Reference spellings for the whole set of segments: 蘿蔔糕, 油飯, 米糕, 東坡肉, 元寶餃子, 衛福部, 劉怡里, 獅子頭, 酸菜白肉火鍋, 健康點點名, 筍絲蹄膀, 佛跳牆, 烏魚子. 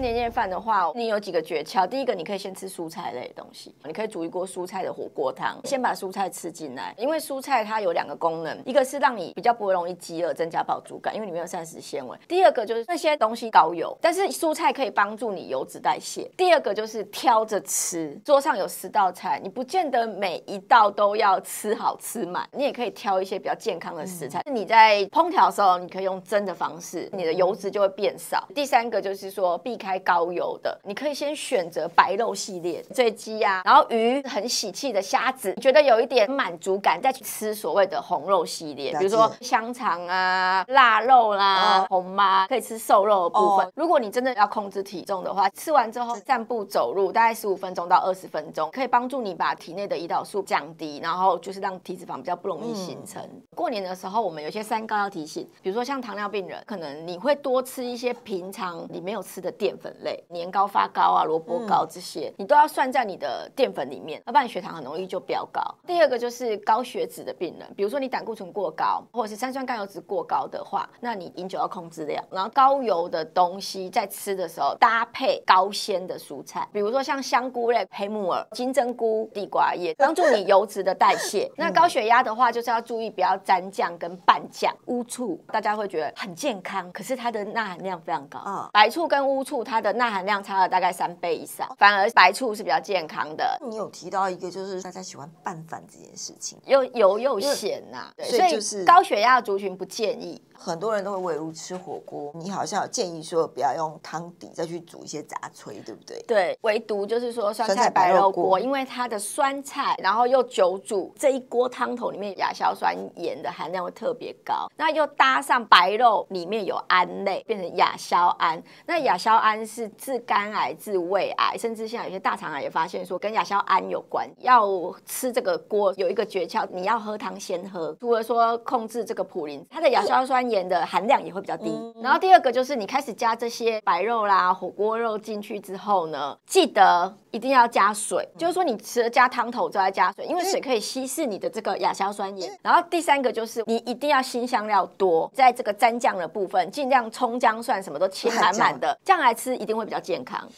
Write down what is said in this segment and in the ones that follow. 年夜饭的话，你有几个诀窍。第一个，你可以先吃蔬菜类的东西，你可以煮一锅蔬菜的火锅汤，先把蔬菜吃进来。因为蔬菜它有两个功能，一个是让你比较不会容易饥饿，增加饱足感，因为里面有膳食纤维。第二个就是那些东西高油，但是蔬菜可以帮助你油脂代谢。第二个就是挑着吃，桌上有10道菜，你不见得每一道都要吃好吃满，你也可以挑一些比较健康的食材。你在烹调的时候，你可以用蒸的方式，你的油脂就会变少。第三个就是说避开高油的，你可以先选择白肉系列，醉鸡啊，然后鱼很喜气的虾子，觉得有一点满足感，再去吃所谓的红肉系列，比如说香肠啊、腊肉啦、红妈，可以吃瘦肉的部分。如果你真的要控制体重的话，吃完之后散步走路大概15分钟到20分钟，可以帮助你把体内的胰岛素降低，然后就是让体脂肪比较不容易形成。过年的时候我们有些三高要提醒，比如说像糖尿病人，可能你会多吃一些平常你没有吃的淀粉类，年糕、发糕啊、萝卜糕这些，你都要算在你的淀粉里面，要不然血糖很容易就飙高。第二个就是高血脂的病人，比如说你胆固醇过高或者是三酸甘油脂过高的话，那你饮酒要控制量，然后高油的东西在吃的时候搭配高纤的蔬菜，比如说像香菇类、黑木耳、金针菇、地瓜叶，帮助你油脂的代谢。那高血压的话就是要注意不要沾酱跟半酱。乌醋大家会觉得很健康，可是它的钠含量非常高，白醋跟乌醋它的钠含量差了大概3倍以上，反而白醋是比较健康的。你有提到一个就是大家喜欢拌饭这件事情，又油又咸啊，对，所以高血压的族群不建议。很多人都会围炉吃火锅，你好像有建议说不要用汤底再去煮一些杂炊，对不对？对，唯独就是说酸菜白肉锅，因为它的酸菜然后又久煮，这一锅汤头里面亚硝酸盐的含量会特别高，那又搭上白肉里面有胺类，变成亚硝胺。那亚硝胺是治肝癌、治胃癌，甚至现在有些大肠癌也发现说跟亚硝胺有关。要吃这个锅有一个诀窍，你要喝汤先喝，除了说控制这个普林，它的亚硝酸盐的含量也会比较低。然后第二个就是你开始加这些白肉啦、火锅肉进去之后呢，记得一定要加水，就是说你吃了加汤头之后再加水，因为水可以稀释你的这个亚硝酸盐。然后第三个就是你一定要辛香料多，在这个沾酱的部分尽量葱姜蒜什么都切满满的，这样来吃一定会比较健康。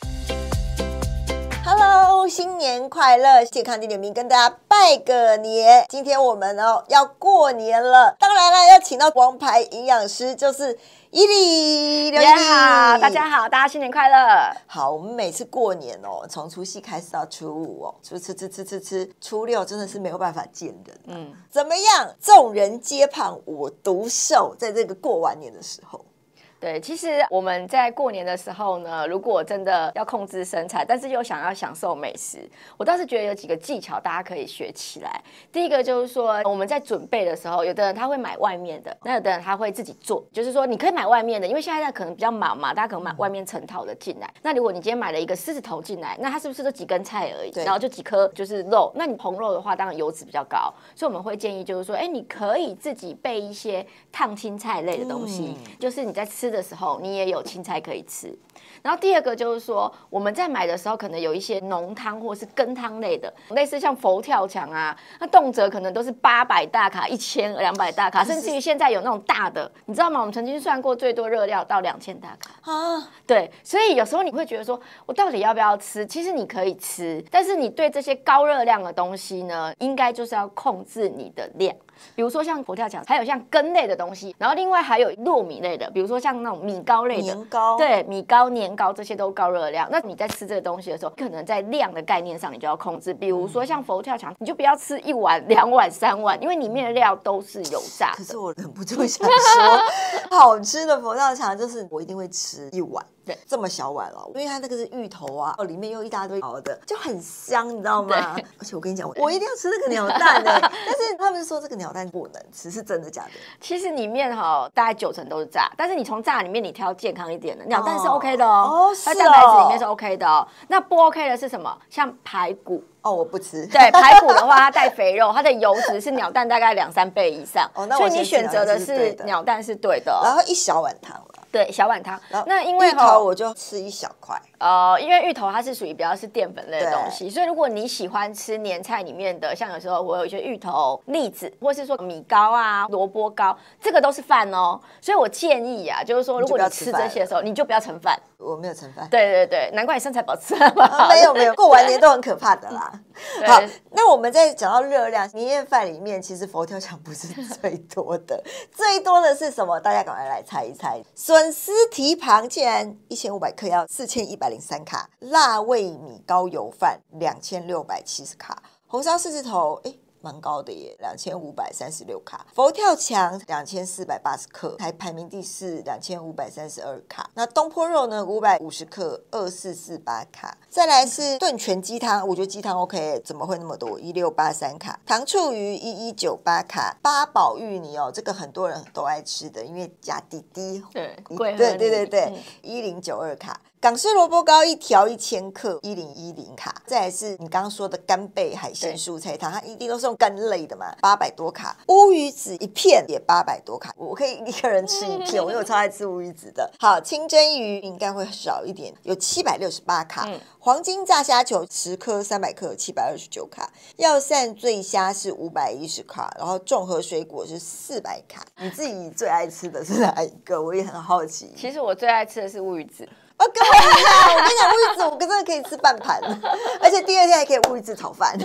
Hello， 新年快乐！健康丁点名跟大家拜个年。今天我们要过年了，当然了，要请到王牌营养师，就是伊俐。刘姐好，大家好，大家新年快乐！好，我们每次过年从除夕开始到初5吃，初6真的是没有办法见人。怎么样？众人皆胖，我独瘦，在这个过完年的时候。对，其实我们在过年的时候呢，如果真的要控制身材，但是又想要享受美食，我倒是觉得有几个技巧大家可以学起来。第一个就是说，我们在准备的时候，有的人他会买外面的，那有的人他会自己做。就是说，你可以买外面的，因为现在可能比较忙嘛，大家可能买外面成套的进来。那如果你今天买了一个狮子头进来，那它是不是就几根菜而已？然后就几颗就是肉。那你红肉的话，当然油脂比较高，所以我们会建议就是说，哎，你可以自己备一些烫青菜类的东西，就是你在吃的时候你也有青菜可以吃。然后第二个就是说，我们在买的时候可能有一些浓汤或是羹汤类的，类似像佛跳墙啊，那动辄可能都是800大卡、1200大卡，甚至于现在有那种大的，你知道吗？我们曾经算过最多热量到2000大卡啊。对，所以有时候你会觉得说，我到底要不要吃？其实你可以吃，但是你对这些高热量的东西呢，应该就是要控制你的量。比如说像佛跳墙，还有像羹类的东西，然后另外还有糯米类的，比如说像那种米糕类的，年糕，对，米糕、年糕这些都高热量。那你在吃这个东西的时候，可能在量的概念上你就要控制。比如说像佛跳墙，你就不要吃1碗、2碗、3碗，因为里面的料都是油炸的。可是我忍不住想说，好吃的佛跳墙就是我一定会吃1碗。对，这么小碗了，因为它那个是芋头啊，里面又一大堆熬的，就很香，你知道吗？而且我跟你讲，我一定要吃那个鸟蛋的。但是他们说这个鸟蛋不能吃，是真的假的？其实里面大概90%都是炸，但是你从炸里面你挑健康一点的，鸟蛋是 OK 的它蛋白质里面是 OK 的那不 OK 的是什么？像排骨。我不吃。对，排骨的话，它带肥肉，它的油脂是鸟蛋大概2-3倍以上。所以你选择的是鸟蛋是对的。然后1小碗汤了。对，小碗汤。那因为芋头我就吃一小块。因为芋头它是属于比较是淀粉类的东西，所以如果你喜欢吃年菜里面的，像有时候我有一些芋头栗子，或是说米糕啊、萝卜糕，这个都是饭哦。所以我建议啊，就是说如果你吃这些的时候，你就不要盛饭。我没有盛饭。对对对，难怪你身材保持那么好。没有没有，过完年都很可怕的啦。好，那我们再讲到热量，年夜饭里面其实佛跳墙不是最多的，最多的是什么？大家赶快来猜一猜。笋丝蹄膀竟然1500克要4103卡，辣味米高油饭2670卡，红烧四字头蛮高的耶，2536卡，佛跳墙2480克，还排名第4，2532卡。那东坡肉呢，550克，2448卡。再来是炖全鸡汤，我觉得鸡汤 OK， 怎么会那么多？1683卡，糖醋鱼1198卡，八宝芋泥哦，这个很多人都爱吃的，因为加滴滴，对，1092卡。港式萝卜糕一条1000克，1010卡。再来是你刚刚说的干贝海鲜蔬菜汤，它一定都是用干类的嘛，800多卡。乌鱼子一片也800多卡，我可以一个人吃一片，我因为我超爱吃乌鱼子的。好，清蒸鱼应该会少一点，有768卡。黄金炸虾球10颗300克，729卡。药膳醉虾是510卡，然后综合水果是400卡。你自己最爱吃的是哪一个？我也很好奇。其实我最爱吃的是乌鱼子。哦，跟我一样，我跟你讲，乌鱼子我真的可以吃半盘，而且第二天还可以乌鱼子炒饭。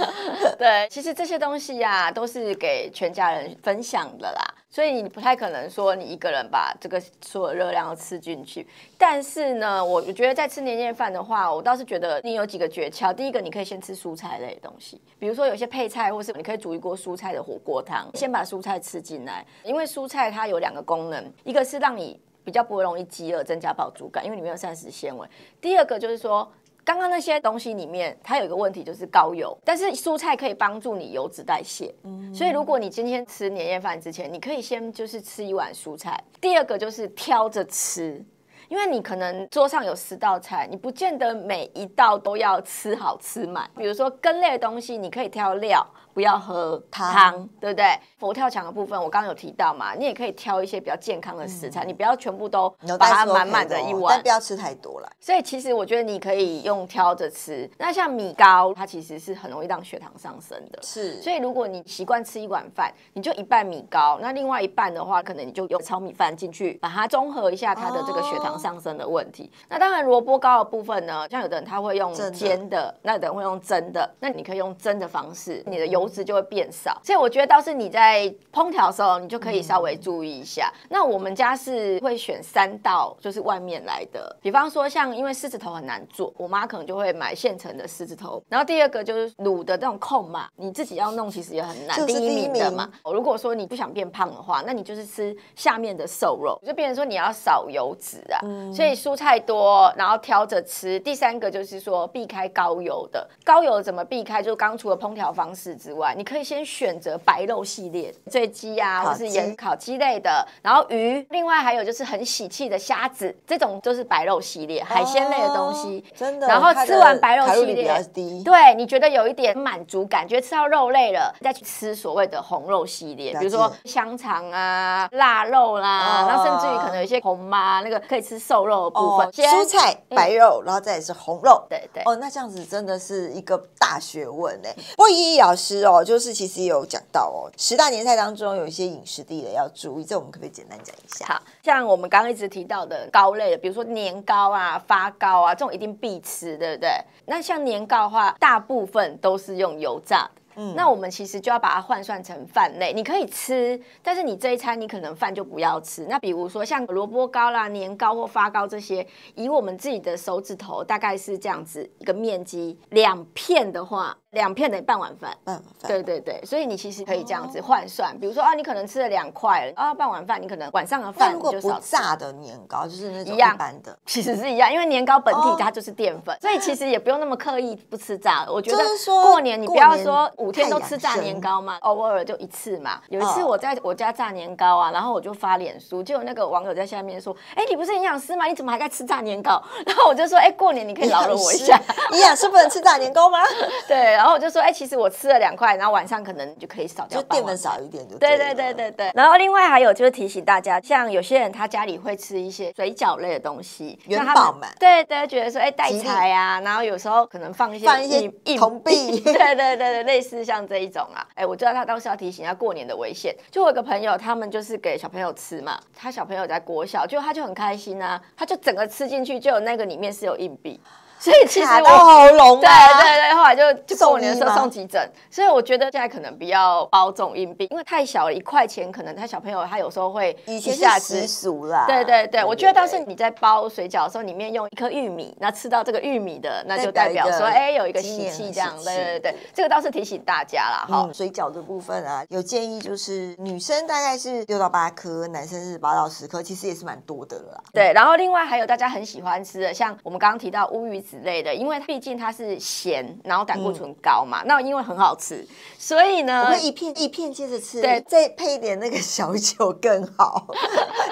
对，其实这些东西呀，都是给全家人分享的啦，所以你不太可能说你一个人把这个所有热量都吃进去。但是呢，我觉得在吃年夜饭的话，我倒是觉得你有几个诀窍。第一个，你可以先吃蔬菜类的东西，比如说有些配菜，或是你可以煮一锅蔬菜的火锅汤，先把蔬菜吃进来，因为蔬菜它有2个功能，一个是让你比较不会容易饥饿，增加饱足感，因为里面有膳食纤维。第二个就是说，刚刚那些东西里面，它有一个问题就是高油，但是蔬菜可以帮助你油脂代谢。所以如果你今天吃年夜饭之前，你可以先就是吃一碗蔬菜。第二个就是挑着吃。因为你可能桌上有10道菜，你不见得每一道都要吃好吃满。比如说根类的东西，你可以挑料，不要喝汤，对不对？佛跳墙的部分我刚刚有提到嘛，你也可以挑一些比较健康的食材，你不要全部都把它满满的一碗，但不要吃太多了。所以其实我觉得你可以用挑着吃。那像米糕，它其实是很容易让血糖上升的，是。所以如果你习惯吃一碗饭，你就一半米糕，那另外一半的话，可能你就用糙米饭进去，把它综合一下它的这个血糖上升的问题。那当然萝卜糕的部分呢，像有的人他会用煎的，那有的人会用蒸的，那你可以用蒸的方式，你的油脂就会变少。所以我觉得倒是你在烹调的时候，你就可以稍微注意一下。那我们家是会选3道，就是外面来的，比方说像因为狮子头很难做，我妈可能就会买现成的狮子头。然后第2个就是卤的那种控嘛，你自己要弄其实也很难，第一名的嘛。如果说你不想变胖的话，那你就是吃下面的瘦肉，就变成说你要少油脂啊。所以蔬菜多，然后挑着吃。第3个就是说避开高油的。高油怎么避开？就刚除了烹调方式之外，你可以先选择白肉系列，醉鸡啊，或是盐烤鸡类的，然后鱼。另外还有就是很喜气的虾子，这种就是白肉系列，海鲜类的东西。真的。然后吃完白肉系列，卡路里比较低。对，你觉得有一点满足感，觉得吃到肉类了，再去吃所谓的红肉系列，比如说香肠啊、腊肉啦，然后甚至于可能有一些红妈那个可以吃瘦肉的部分，蔬菜、白肉，然后再也是红肉。对对。那这样子真的是一个大学问哎。不过依依老师哦，就是其实也有讲到哦，10大年菜当中有一些饮食地雷要注意，这我们可不可以简单讲一下？好，像我们刚刚一直提到的糕类的，比如说年糕啊、发糕啊，这种一定必吃，对不对？那像年糕的话，大部分都是用油炸的。那我们其实就要把它换算成饭类，你可以吃，但是你这一餐你可能饭就不要吃。那比如说像萝卜糕啦、年糕或发糕这些，以我们自己的手指头大概是这样子一个面积，2片的话，2片等于半碗饭。对对对，所以你其实可以这样子换算，比如说你可能吃了2块了，半碗饭你可能晚上的饭你就少吃。那如果不炸的年糕就是那种一般的，其实是一样，因为年糕本体它就是淀粉，所以其实也不用那么刻意不吃炸的。我觉得过年你不要说5天都吃炸年糕嘛，偶尔就一次嘛。有一次我在我家炸年糕啊，然后我就发脸书，就有那个网友在下面说：“你不是营养师吗？你怎么还在吃炸年糕？”然后我就说：“过年你可以饶了我一下。”营养师不能吃炸年糕吗？对。然后我就说，哎，其实我吃了2块，然后晚上可能就可以少掉，就淀粉少一点就对了。对。然后另外还有就是提醒大家，像有些人他家里会吃一些水饺类的东西，元宝嘛，对，大家觉得说，哎，带财啊，然后有时候可能放一些铜币，对，类似像这一种啊。哎，我知道他当时要提醒他过年的危险。就我有个朋友，他们就是给小朋友吃嘛，他小朋友在国小，就他就很开心啊，他就整个吃进去，就有那个里面是有硬币。所以其实我到喉咙，对，后来就过年的时候送急诊，所以我觉得现在可能不要包这种硬币，因为太小了，1块钱可能他小朋友他有时候会一下子习俗啦。对，我觉得倒是你在包水饺的时候，里面用1颗玉米，那吃到这个玉米的，那就代表说，哎，有一个喜气这样。对，这个倒是提醒大家啦哈。水饺的部分啊，有建议就是女生大概是6到8颗，男生是8到10颗，其实也是蛮多的了啦。对，然后另外还有大家很喜欢吃的，像我们刚刚提到乌鱼子类的，因为毕竟它是咸，然后胆固醇高嘛，那因为很好吃，所以呢，我们一片一片接着吃，对，再配一点那个小酒更好。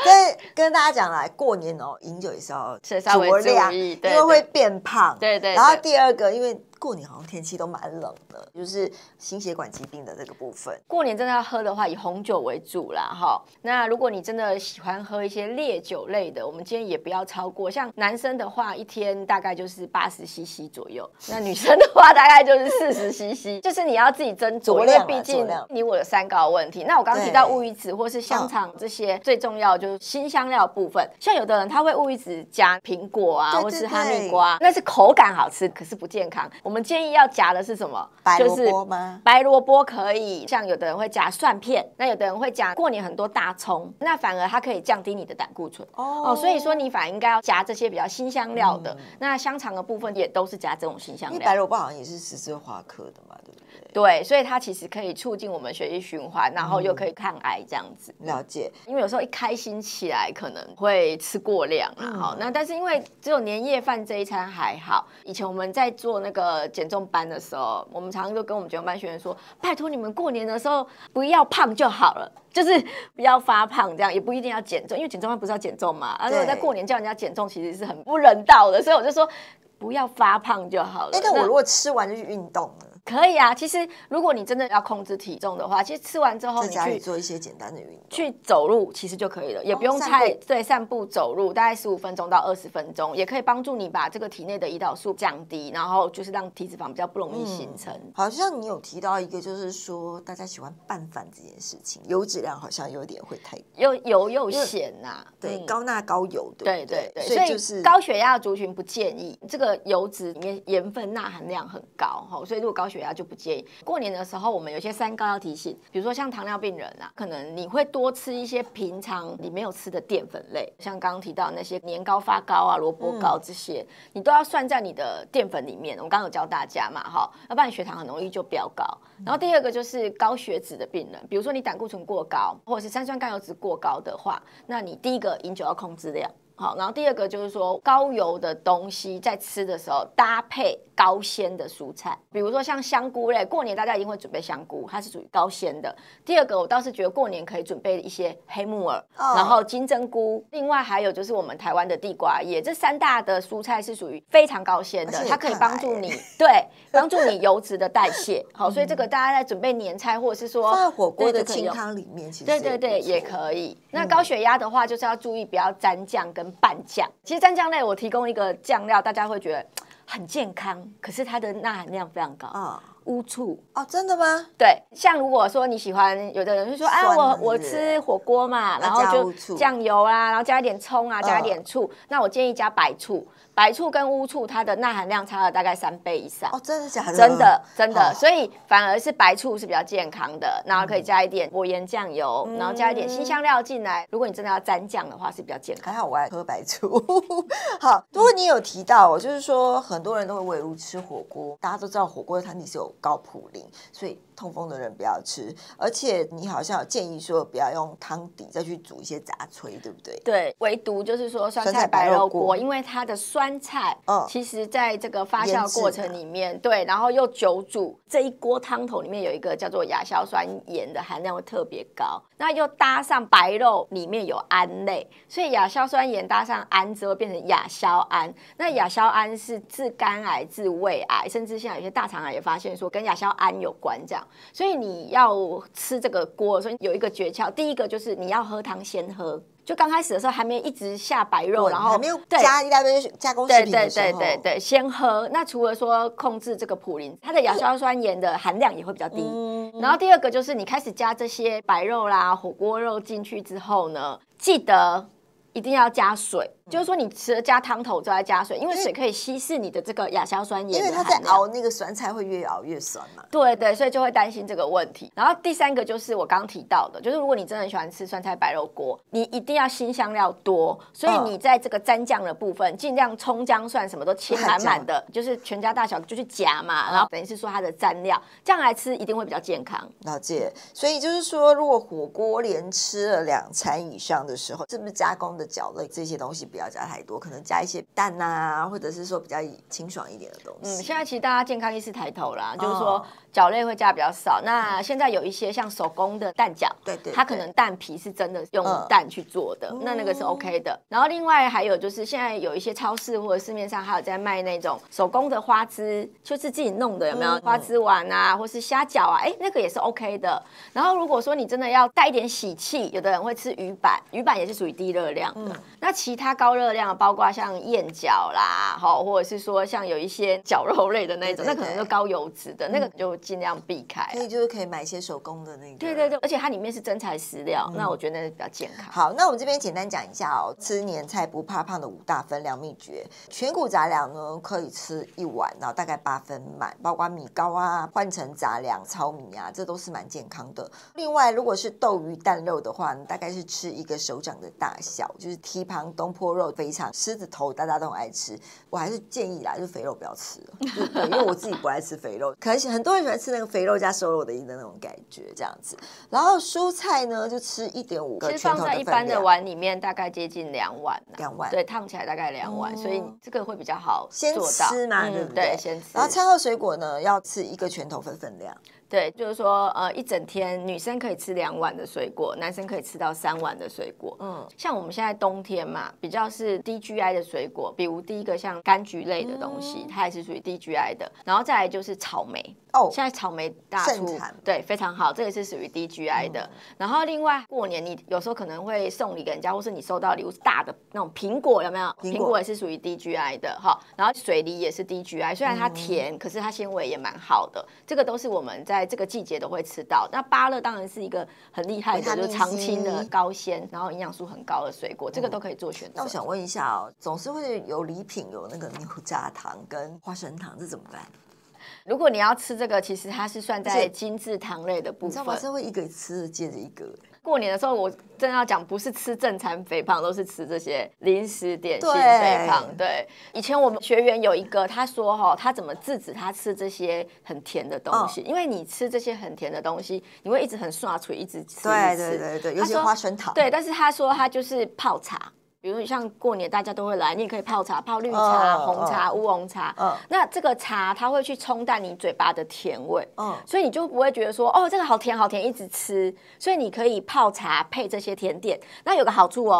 但跟大家讲啦，过年哦，饮酒也是要稍微注意，因为会变胖。对。然后第二个，因为过年好像天气都蛮冷的，就是心血管疾病的这个部分。过年真的要喝的话，以红酒为主啦，哈。那如果你真的喜欢喝一些烈酒类的，我们今天也不要超过。像男生的话，一天大概就是80cc 左右；那女生的话，大概就是40cc。就是你要自己斟酌，因为毕竟你我有3高问题。那我刚刚提到乌鱼子或是香肠这些，最重要就是辛香料部分。像有的人他会乌鱼子加苹果啊，或是哈密瓜，那是口感好吃，可是不健康。我们建议要夹的是什么？白萝卜吗？白萝卜可以，像有的人会夹蒜片，那有的人会夹过年很多大葱，那反而它可以降低你的胆固醇哦。所以说你反而应该要夹这些比较辛香料的。那香肠的部分也都是夹这种辛香料，因为白萝卜好像也是十字花科的嘛，对不对？对，所以它其实可以促进我们血液循环，然后又可以抗癌这样子。了解，因为有时候一开心起来可能会吃过量啦，好，那但是因为只有年夜饭这一餐还好。以前我们在做那个减重班的时候，我们常常就跟我们减重班学员说，拜托你们过年的时候不要胖就好了，就是不要发胖，这样也不一定要减重，因为减重班不是要减重嘛，啊，如果在过年叫人家减重其实是很不人道的，所以我就说不要发胖就好了。但我如果吃完就去运动了可以啊，其实如果你真的要控制体重的话，其实吃完之后你去在家里做一些简单的运动，去走路其实就可以了，也不用太对，散步走路大概15分钟到20分钟，也可以帮助你把这个体内的胰岛素降低，然后就是让体脂肪比较不容易形成。好像你有提到一个，就是说大家喜欢拌饭这件事情，油脂量好像有点会太油又咸呐，对，高钠高油，对，所以就是高血压的族群不建议，这个油脂里面盐分钠含量很高，所以如果高血压就不建议。过年的时候我们有些3高要提醒，比如说像糖尿病人啊，可能你会多吃一些平常你没有吃的淀粉类，像刚刚提到那些年糕发糕啊、萝卜糕这些，你都要算在你的淀粉里面，我刚刚有教大家嘛，要不然血糖很容易就飙高。然后第二个就是高血脂的病人，比如说你胆固醇过高或者是三酸甘油脂过高的话，那你第一个饮酒要控制量好，然后第二个就是说高油的东西在吃的时候搭配高纤的蔬菜，比如说像香菇类，过年大家一定会准备香菇，它是属于高纤的。第二个我倒是觉得过年可以准备一些黑木耳，然后金针菇，另外还有就是我们台湾的地瓜叶，这3大的蔬菜是属于非常高纤的，它可以帮助你对帮助你油脂的代谢。好，所以这个大家在准备年菜或者是说放在火锅的清汤里面，其实对也可以。那高血压的话就是要注意不要沾酱跟拌酱，其实蘸酱类我提供一个酱料，大家会觉得很健康，可是它的钠含量非常高啊。乌醋哦，真的吗？对，像如果说你喜欢，有的人就说啊，我吃火锅嘛，然后就酱油啊，然后加一点葱啊，加一点醋，那我建议加白醋。白醋跟乌醋它的钠含量差了大概3倍以上哦，真的假的？真的，所以反而是白醋是比较健康的，然后可以加一点薄盐酱油，然后加一点辛香料进来。如果你真的要沾酱的话，是比较健康。还好我爱喝白醋。好，如果你有提到，就是说很多人都会围炉吃火锅，大家都知道火锅的汤底是有高嘌呤，所以痛风的人不要吃，而且你好像有建议说不要用汤底再去煮一些杂炊，对不对？对，唯独就是说酸菜白肉锅，因为它的酸菜，其实在这个发酵过程里面，对，然后又久煮，这一锅汤头里面有一个叫做亚硝酸盐的含量会特别高，那又搭上白肉里面有胺类，所以亚硝酸盐搭上胺之后变成亚硝胺。那亚硝胺是治肝癌、治胃癌，甚至现在有些大肠癌也发现说跟亚硝胺有关这样。所以你要吃这个锅，所以有一个诀窍，第一个就是你要喝汤先喝。就刚开始的时候还没一直下白肉，然后还没有加一大堆加工食品的时候，对，先喝。那除了说控制这个普林，它的亚硝酸盐的含量也会比较低。然后第二个就是你开始加这些白肉啦、火锅肉进去之后呢，记得一定要加水。就是说，你吃了加汤头之后再加水，因为水可以稀释你的这个亚硝酸盐的含量。因为它在熬那个酸菜会越熬越酸嘛。对对，所以就会担心这个问题。然后第三个就是我刚刚提到的，就是如果你真的很喜欢吃酸菜白肉锅，你一定要新香料多，所以你在这个蘸酱的部分尽量葱姜蒜什么都切满满的，就是全家大小就去夹嘛。然后等于是说它的蘸料，这样来吃一定会比较健康。了解。所以就是说，如果火锅连吃了2餐以上的时候，是不是加工的角类这些东西？不要加太多，可能加一些蛋啊，或者是说比较清爽一点的东西。现在其实大家健康意识抬头啦，就是说角类会加比较少。那现在有一些像手工的蛋饺，对，它可能蛋皮是真的用蛋去做的，那个是 OK 的。然后另外还有就是现在有一些超市或者市面上还有在卖那种手工的花枝，就是自己弄的，有没有花枝丸啊，或是虾饺啊，那个也是 OK 的。然后如果说你真的要带一点喜气，有的人会吃鱼板，鱼板也是属于低热量的。那其他高热量包括像燕饺啦，或者是说像有一些绞肉类的那种，那可能就高油脂的，那个就尽量避开。所以就是可以买一些手工的那个。对，而且它里面是真材实料，那我觉得那是比较健康。好，那我们这边简单讲一下吃年菜不怕胖的5大分粮秘诀。全谷杂粮呢可以吃1碗，然后大概8分满，包括米糕啊、换成杂粮、糙米啊，这都是蛮健康的。另外，如果是豆鱼蛋肉的话，大概是吃1个手掌的大小，就是蹄膀、东坡肉、肥肠、狮子头，大家都很爱吃。我还是建议啦，就肥肉不要吃了，对，因为我自己不爱吃肥肉，可是很多人喜欢吃那个肥肉加瘦肉的那种感觉这样子。然后蔬菜呢，就吃1.5个拳头的分量，放在一般的碗里面，大概接近2碗，2碗对，烫起来大概2碗，所以这个会比较好做到。先吃嘛，对不对？先吃。然后餐后水果呢，要吃1个拳头的分量。对，就是说，一整天女生可以吃2碗的水果，男生可以吃到3碗的水果。像我们现在冬天嘛，比较是低 GI 的水果，比如第一个像柑橘类的东西，它也是属于低 GI 的。然后再来就是草莓，现在草莓大出，对，非常好，这也是属于低 GI 的。然后另外过年你有时候可能会送礼给人家，或是你收到礼物大的那种苹果，有没有？苹果也是属于低 GI 的哈。然后水梨也是低 GI， 虽然它甜，可是它纤维也蛮好的。这个都是我们在这个季节都会吃到。那芭乐当然是一个很厉害的，就是常青的高纤，然后营养素很高的水果，这个都可以做选择。那我想问一下总是会有礼品有那个牛轧糖跟花生糖，这怎么办？如果你要吃这个，其实它是算在精致糖类的部分。你知道吗？这会一个吃接着一个。过年的时候，我真的要讲，不是吃正餐肥胖，都是吃这些零食点心肥胖。对，以前我们学员有一个，他说他怎么制止他吃这些很甜的东西？因为你吃这些很甜的东西，你会一直很刷嘴，一直吃。对，尤其花生糖。对，但是他说他就是泡茶。比如像过年大家都会来，你也可以泡茶，泡绿茶、红茶、乌龙茶。那这个茶它会去冲淡你嘴巴的甜味，所以你就不会觉得说这个好甜好甜，一直吃。所以你可以泡茶配这些甜点，那有个好处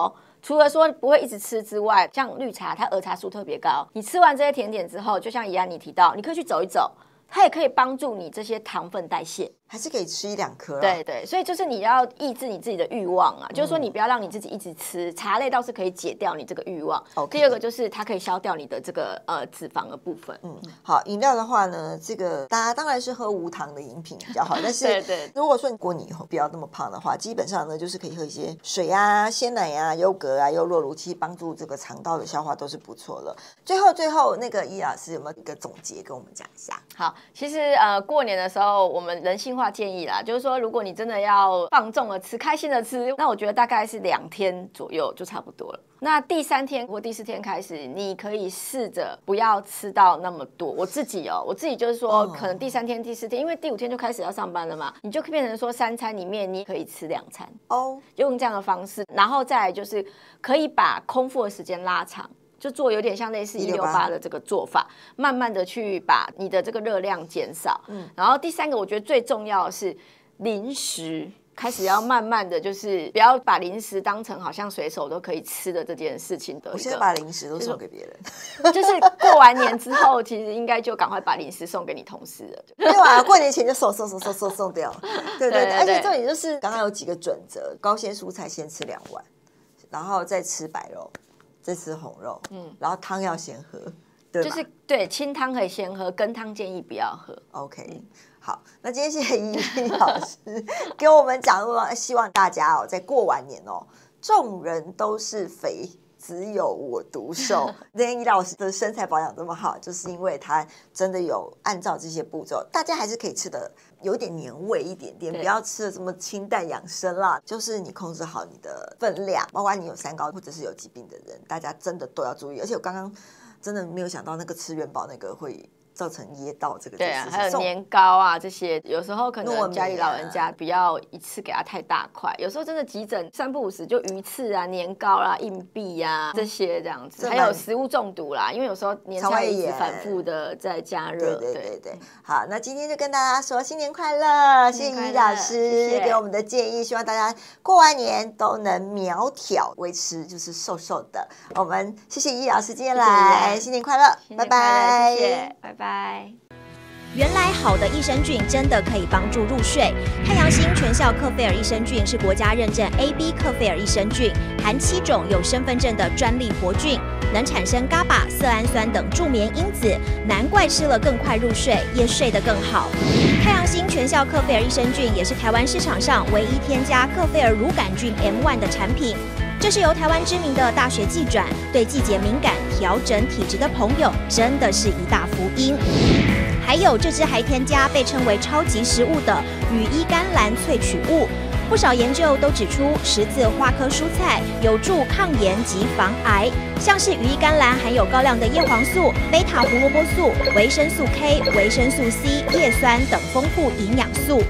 除了说不会一直吃之外，像绿茶它儿茶素特别高，你吃完这些甜点之后，就像怡安你提到，你可以去走一走。它也可以帮助你这些糖分代谢，还是可以吃1-2颗。对，所以就是你要抑制你自己的欲望啊，就是说你不要让你自己一直吃。茶类倒是可以解掉你这个欲望。第二个就是它可以消掉你的这个脂肪的部分。好，饮料的话呢，这个大家当然是喝无糖的饮品比较好，但是如果说你以后不要那么胖的话，基本上呢就是可以喝一些水啊、鲜奶啊、优格啊、优酪乳，其实帮助这个肠道的消化都是不错的。最后那个伊老师有没有一个总结跟我们讲一下？好。其实过年的时候，我们人性性化建议啦，就是说如果你真的要放纵的吃、开心的吃，那我觉得大概是2天左右就差不多了。那第3天或第4天开始，你可以试着不要吃到那么多。我自己就是说，可能第3天、第4天，因为第5天就开始要上班了嘛，你就变成说3餐里面你可以吃2餐哦，用这样的方式，然后再来就是可以把空腹的时间拉长。就做有点像类似168的这个做法，慢慢的去把你的这个热量减少。然后第3个，我觉得最重要的是零食开始要慢慢的，就是不要把零食当成好像随手都可以吃的这件事情的。我现在把零食都送给别人，就是过完年之后，其实应该就赶快把零食送给你同事了。没有啊，过年前就送掉，对对对。而且重点就是刚刚有几个准则：高纤蔬菜先吃2碗，然后再吃白肉。这吃红肉，然后汤要先喝，对吧？就是对，清汤可以先喝，羹汤建议不要喝。OK， 好，那今天谢谢依依老师给我们讲，希望大家在过完年众人都是肥，只有我独瘦。那依依老师的身材保养这么好，就是因为她真的有按照这些步骤，大家还是可以吃的有点年味一点点，不要吃的这么清淡养生啦。就是你控制好你的分量，包括你有三高或者是有疾病的人，大家真的都要注意。而且我刚刚真的没有想到那个吃元宝那个会造成噎到这个，对啊，还有年糕啊这些，有时候可能家里老人家不要一次给他太大块，有时候真的急诊3不5时就鱼翅啊、年糕啦、硬币啊这些这样子，还有食物中毒啦，因为有时候年菜一直反复的在加热。对对对，好，那今天就跟大家说新年快乐，谢谢依依老师给我们的建议，希望大家过完年都能苗条维持，就是瘦瘦的。我们谢谢依依老师今天来，新年快乐，拜拜，谢谢，拜拜。原来好的益生菌真的可以帮助入睡。太阳星全效克菲尔益生菌是国家认证 AB 克菲尔益生菌，含7种有身份证的专利活菌，能产生 GABA、色氨酸等助眠因子，难怪吃了更快入睡，也睡得更好。太阳星全效克菲尔益生菌也是台湾市场上唯一添加克菲尔乳杆菌 M1 的产品。这是由台湾知名的大学季转，对季节敏感、调整体质的朋友，真的是一大福音。还有这支还添加被称为超级食物的羽衣甘蓝萃取物，不少研究都指出十字花科蔬菜有助抗炎及防癌，像是羽衣甘蓝含有高量的叶黄素、贝塔胡萝卜素、维生素 K、维生素 C、叶酸等丰富营养素。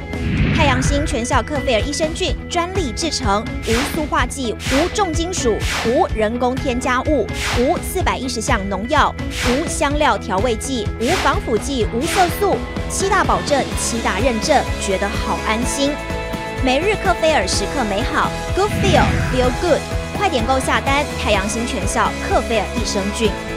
太阳星全效克菲尔益生菌专利制成，无塑化剂、无重金属、无人工添加物、无410项农药、无香料调味剂、无防腐剂、无色素，7大保证、7大认证，觉得好安心。每日克菲尔时刻美好 ，Good Feel Feel Good， 快点购下单！太阳星全效克菲尔益生菌。